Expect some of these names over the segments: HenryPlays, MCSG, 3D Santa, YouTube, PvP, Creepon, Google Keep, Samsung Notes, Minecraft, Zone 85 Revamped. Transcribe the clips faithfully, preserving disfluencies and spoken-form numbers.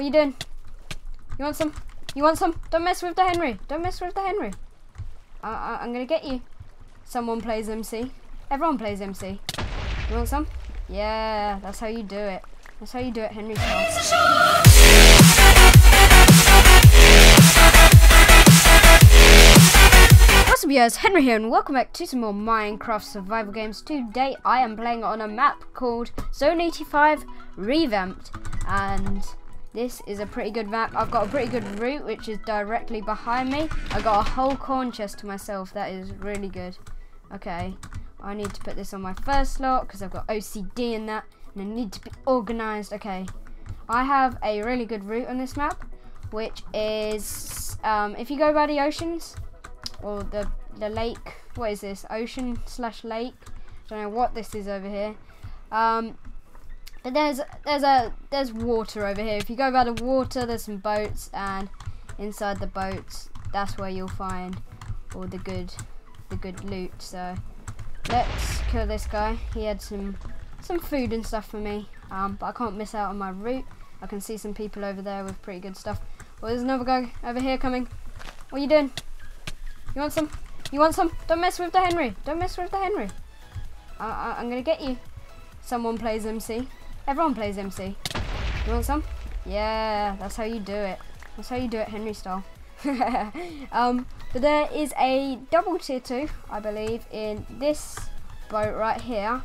What you doing? You want some? You want some? Don't mess with the Henry. Don't mess with the Henry. Uh, uh, I'm gonna get you. Someone plays M C. Everyone plays M C. You want some? Yeah, that's how you do it. That's how you do it, Henry. What's up, guys? Henry here, and welcome back to some more Minecraft survival games. Today, I am playing on a map called Zone eighty-five Revamped, and this is a pretty good map. I've got a pretty good route, which is directly behind me. I got a whole corn chest to myself. That is really good. Okay, I need to put this on my first slot because I've got O C D in that, and I need to be organised. Okay, I have a really good route on this map, which is um, if you go by the oceans or the the lake. What is this? Ocean slash lake. Don't know what this is over here. Um, But there's there's a there's water over here. If you go by the water, there's some boats, and inside the boats, that's where you'll find all the good the good loot. So let's kill this guy. He had some some food and stuff for me, um, but I can't miss out on my route. I can see some people over there with pretty good stuff. Well, there's another guy over here coming. What are you doing? You want some? You want some? Don't mess with the Henry. Don't mess with the Henry. I, I, I'm gonna get you. Someone plays M C. Everyone plays M C. You want some? Yeah, that's how you do it. That's how you do it, Henry style. um, but there is a double tier two, I believe, in this boat right here.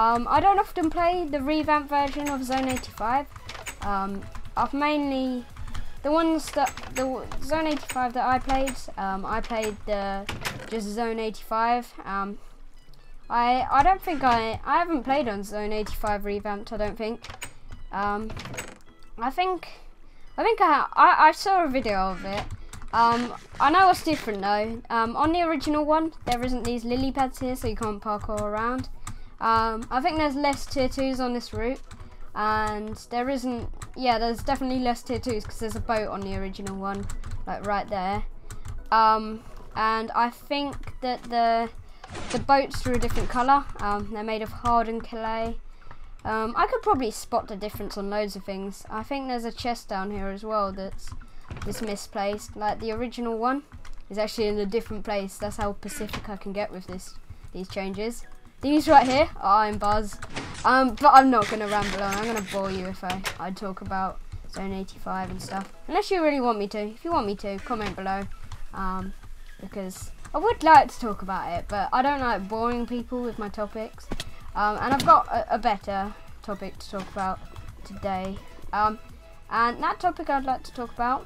Um, I don't often play the revamped version of Zone eighty-five. Um, I've mainly the ones that the Zone eighty-five that I played. Um, I played the just Zone eighty-five. Um, I, I don't think I I haven't played on Zone eighty-five Revamped, I don't think. Um, I think I think I, I I saw a video of it. Um, I know what's different though. Um, on the original one, there isn't these lily pads here, so you can't parkour around. Um, I think there's less tier twos on this route, and there isn't. Yeah, there's definitely less tier twos because there's a boat on the original one, like right there. Um, and I think that the The boats are a different colour. Um, they're made of hardened clay. Um, I could probably spot the difference on loads of things. I think there's a chest down here as well that's that's misplaced. Like the original one is actually in a different place. That's how specific I can get with this these changes. These right here are iron bars. Um, but I'm not gonna ramble on. I'm gonna bore you if I I talk about Zone eighty-five and stuff. Unless you really want me to. If you want me to, comment below. Um, because I would like to talk about it, but I don't like boring people with my topics. Um, and I've got a, a better topic to talk about today. Um, and that topic I'd like to talk about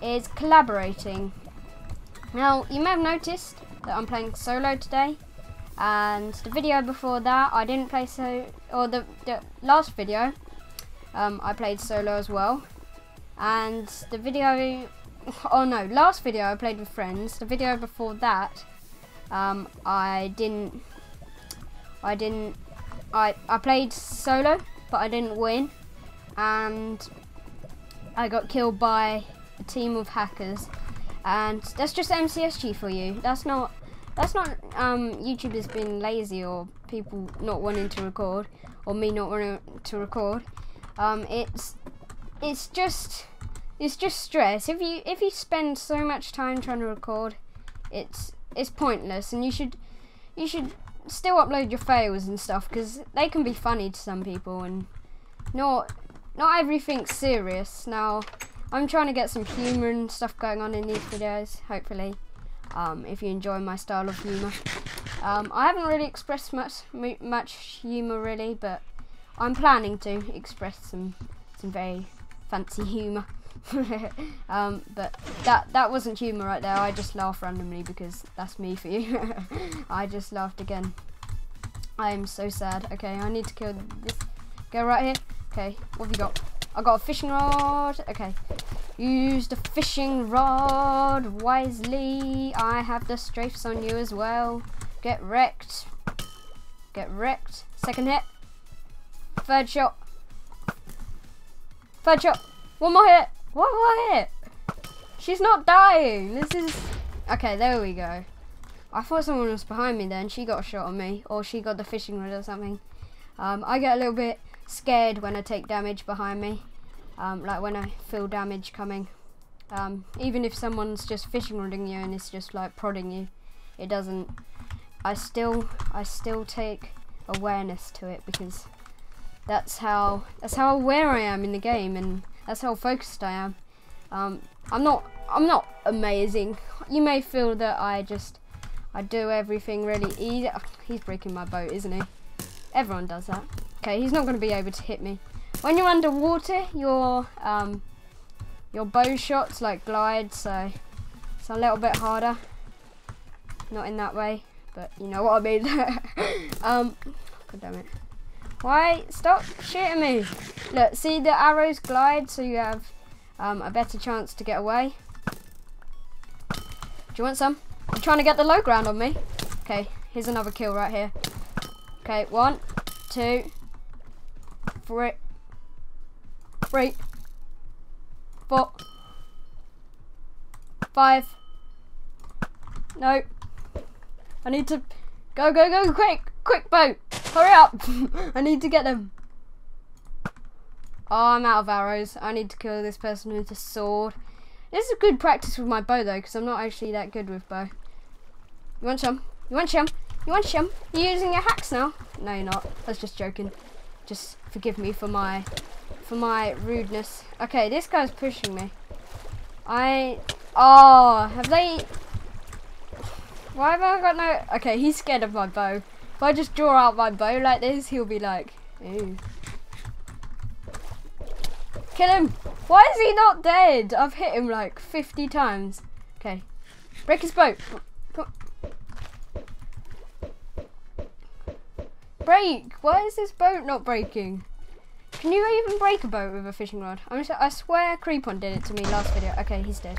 is collaborating. Now, you may have noticed that I'm playing solo today. And the video before that, I didn't play so... Or the, the last video, um, I played solo as well. And the video... Oh no, last video I played with friends. The video before that, um, I didn't, I didn't, I, I played solo, but I didn't win. And I got killed by a team of hackers. And that's just M C S G for you. That's not, that's not um, YouTube has been lazy or people not wanting to record or me not wanting to record. Um, it's, it's just... It's just stress. If you if you spend so much time trying to record, it's it's pointless. And you should you should still upload your fails and stuff because they can be funny to some people and not not everything's serious. Now I'm trying to get some humour and stuff going on in these videos. Hopefully, um, if you enjoy my style of humour, um, I haven't really expressed much much humour really, but I'm planning to express some some very fancy humour. um, but that that wasn't humour right there. I just laughed randomly because that's me for you. I just laughed again. I am so sad. Okay, I need to kill this guy right here. Okay, what have you got? I got a fishing rod. Okay, use the fishing rod wisely. I have the strafes on you as well. Get wrecked. Get wrecked. Second hit. Third shot. Third shot. One more hit. What was it? She's not dying. This is... Okay, there we go. I thought someone was behind me then. She got a shot on me. Or she got the fishing rod or something. Um, I get a little bit scared when I take damage behind me. um, like when I feel damage coming. Um, even if someone's just fishing rodding you and it's just like prodding you, it doesn't. I still, I still take awareness to it, because that's how that's how aware I am in the game, and that's how focused I am. Um, I'm not, I'm not amazing. You may feel that I just, I do everything really easy. Oh, he's breaking my boat, isn't he? Everyone does that. Okay, he's not going to be able to hit me. When you're underwater, your um, your bow shots like glide, so it's a little bit harder. Not in that way, but you know what I mean. um, God damn it! Why stop shooting me? Look, see the arrows glide, so you have um, a better chance to get away. Do you want some? You're trying to get the low ground on me. Okay, here's another kill right here. Okay, one, two, three, three, four, five. No. I need to go, go, go, quick, quick boat. Hurry up. I need to get them. Oh, I'm out of arrows. I need to kill this person with a sword. This is a good practice with my bow though, because I'm not actually that good with bow. You want some? You want some? You want some? You're using your hacks now? No, you're not. I was just joking. Just forgive me for my for my rudeness. Okay, this guy's pushing me. I oh, have they? Why have I got no? Okay, he's scared of my bow. If I just draw out my bow like this, he'll be like, "Ooh, kill him!" Why is he not dead? I've hit him like fifty times. Okay, break his boat. Break! Why is this boat not breaking? Can you even break a boat with a fishing rod? I'm just, I swear Creepon did it to me last video. Okay, he's dead.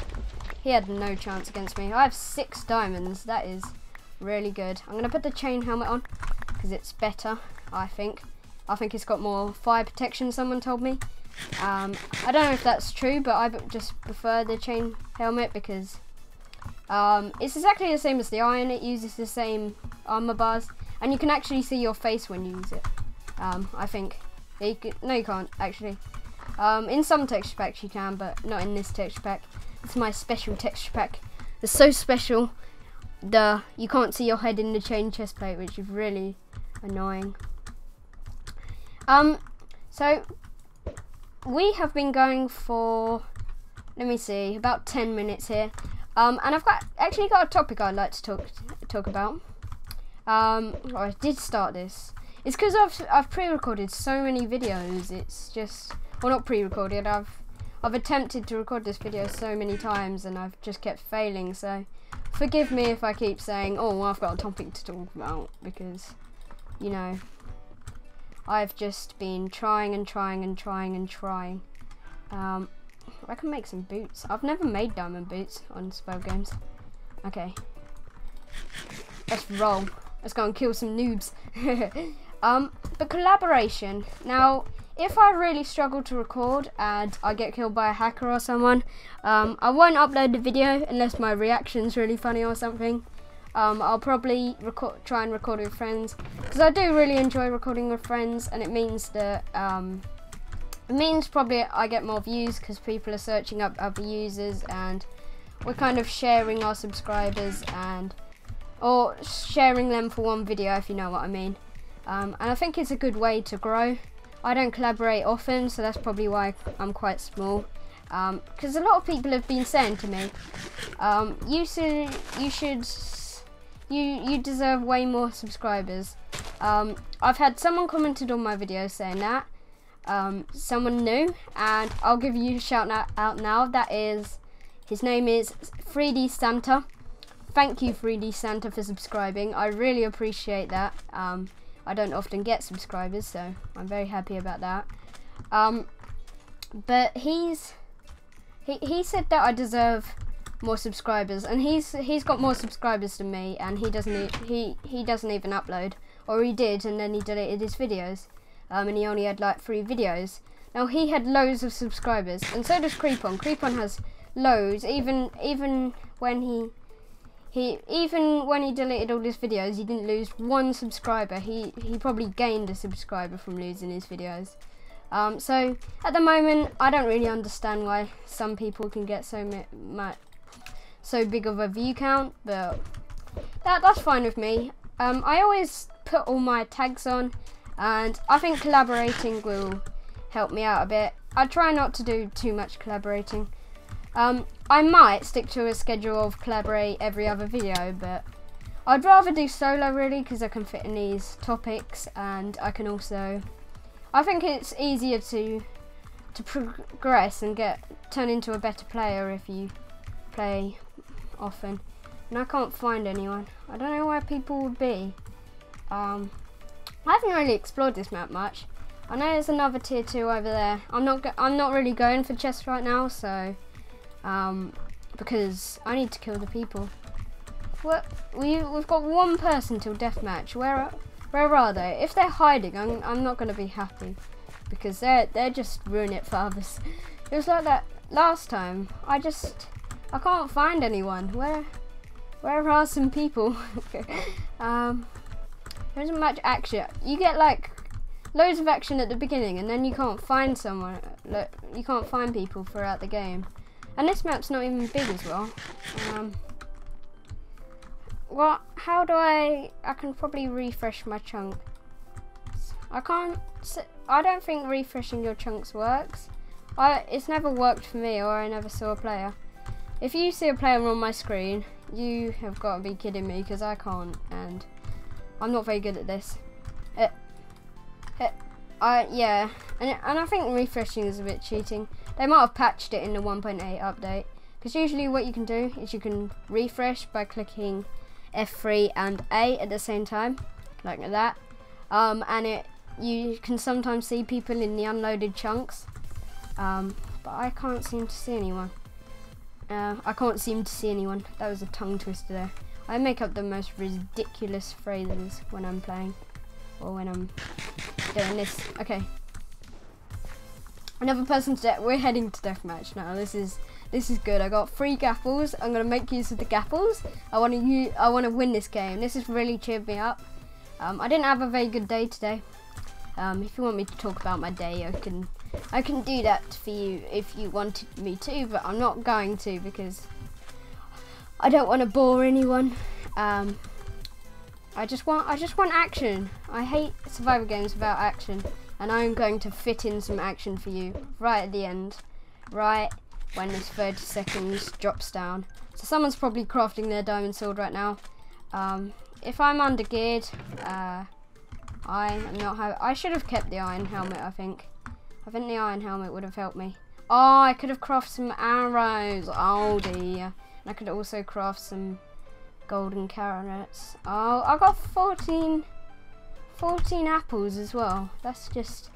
He had no chance against me. I have six diamonds. That is really good. I'm going to put the chain helmet on because it's better, I think. I think it's got more fire protection, someone told me. Um, I don't know if that's true, but I just prefer the chain helmet because um, it's exactly the same as the iron. It uses the same armor bars. And you can actually see your face when you use it. Um, I think. You can, no, you can't, actually. Um, in some texture packs you can, but not in this texture pack. It's my special texture pack. It's so special. The, you can't see your head in the chain chest plate, which is really annoying. Um, so, we have been going for, let me see, about ten minutes here. Um, and I've got actually got a topic I'd like to talk, talk about. Um, well, I did start this. It's because I've I've pre-recorded so many videos. It's just, well, not pre-recorded. I've I've attempted to record this video so many times, and I've just kept failing. So forgive me if I keep saying, "Oh, well, I've got a topic to talk about," because you know I've just been trying and trying and trying and trying. Um, I can make some boots. I've never made diamond boots on Spell Games. Okay, let's roll. Let's go and kill some noobs. um, but collaboration. Now, if I really struggle to record and I get killed by a hacker or someone, um, I won't upload the video unless my reaction's really funny or something. Um, I'll probably record, try and record with friends, because I do really enjoy recording with friends, and it means that um, it means probably I get more views because people are searching up other users, and we're kind of sharing our subscribers and. Or sharing them for one video, if you know what I mean. Um, and I think it's a good way to grow. I don't collaborate often, so that's probably why I'm quite small. Because um, a lot of people have been saying to me, um, you should, you should, you you deserve way more subscribers. Um, I've had someone commented on my video saying that. Um, someone new, and I'll give you a shout out now. That is, his name is three D Santa. Thank you, three D Santa, for subscribing. I really appreciate that. Um, I don't often get subscribers, so I'm very happy about that. Um, but he's he he said that I deserve more subscribers, and he's he's got more subscribers than me, and he doesn't he he doesn't even upload, or he did, and then he deleted his videos, um, and he only had like three videos. Now he had loads of subscribers, and so does Creepon. Creepon has loads, even even when he. He, even when he deleted all his videos, he didn't lose one subscriber. He he probably gained a subscriber from losing his videos. Um, so at the moment, I don't really understand why some people can get so much, so big of a view count, but that that's fine with me. Um, I always put all my tags on, and I think collaborating will help me out a bit. I try not to do too much collaborating. Um, I might stick to a schedule of collaborate every other video, but I'd rather do solo really, because I can fit in these topics, and I can also, I think it's easier to to progress and get turn into a better player if you play often. And I can't find anyone. I don't know where people would be. Um, I haven't really explored this map much. I know there's another tier two over there. I'm not go I'm not really going for chests right now, so um, because I need to kill the people. What we we've got one person till deathmatch. Where are Where are they? If they're hiding, I'm, I'm not going to be happy, because they're, they're just ruin it for others. It was like that last time. I just, I can't find anyone. Where, where are some people? um, there isn't much action. You get like loads of action at the beginning, and then you can't find someone. Look, you can't find people throughout the game. And this map's not even big as well. Um, What, how do I, I can probably refresh my chunk. I can't, I don't think refreshing your chunks works. I, it's never worked for me, or I never saw a player. If you see a player on my screen, you have got to be kidding me, because I can't, and I'm not very good at this. It, it, I, yeah, and, and I think refreshing is a bit cheating. They might have patched it in the one point eight update, because usually what you can do is you can refresh by clicking F three and A at the same time, like that, um, and it you can sometimes see people in the unloaded chunks, um, but I can't seem to see anyone. Uh, I can't seem to see anyone. That was a tongue twister there. I make up the most ridiculous phrases when I'm playing, or when I'm doing this. Okay, another person to death. We're heading to deathmatch now. This is. This is good. I got three gaffles. I'm gonna make use of the gaffles. I want to. I want to win this game. This has really cheered me up. Um, I didn't have a very good day today. Um, if you want me to talk about my day, I can. I can do that for you if you wanted me to, but I'm not going to, because I don't want to bore anyone. Um, I just want. I just want action. I hate survival games without action, and I'm going to fit in some action for you right at the end. Right. When this thirty seconds drops down. So someone's probably crafting their diamond sword right now. Um, if I'm under geared, uh, I am not ha I should have kept the iron helmet, I think. I think the iron helmet would have helped me. Oh, I could have crafted some arrows. Oh dear. And I could also craft some golden carrots. Oh, I got fourteen, fourteen apples as well. That's just...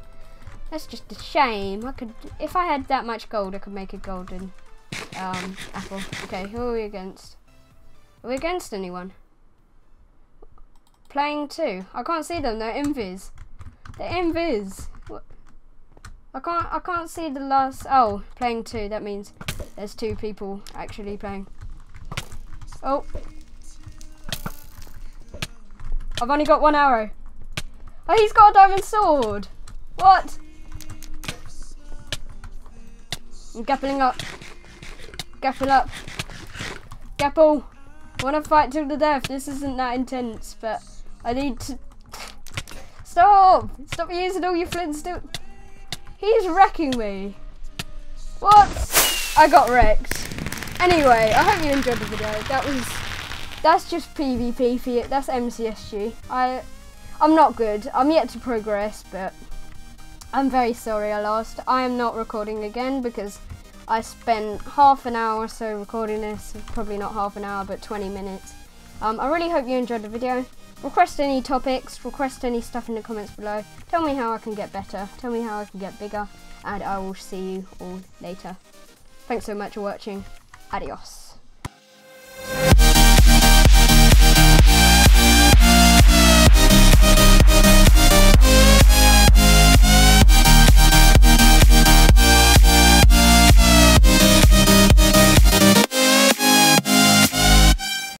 That's just a shame. I could, if I had that much gold, I could make a golden um, apple. Okay, who are we against? Are we against anyone? Playing two. I can't see them. They're invis. They're invis. What? I can't. I can't see the last. Oh, playing two. That means there's two people actually playing. Oh, I've only got one arrow. Oh, he's got a diamond sword. What? I'm gappling up. Gapple up. Gapple. I want to fight till the death. This isn't that intense, but I need to... Stop! Stop using all your flints. He's wrecking me. What? I got wrecked. Anyway, I hope you enjoyed the video. That was... That's just PvP for you. That's M C S G. I, I'm not good. I'm yet to progress, but... I'm very sorry I lost. I am not recording again, because I spent half an hour or so recording this. Probably not half an hour, but twenty minutes. Um, I really hope you enjoyed the video. Request any topics, request any stuff in the comments below. Tell me how I can get better, tell me how I can get bigger, and I will see you all later. Thanks so much for watching. Adios.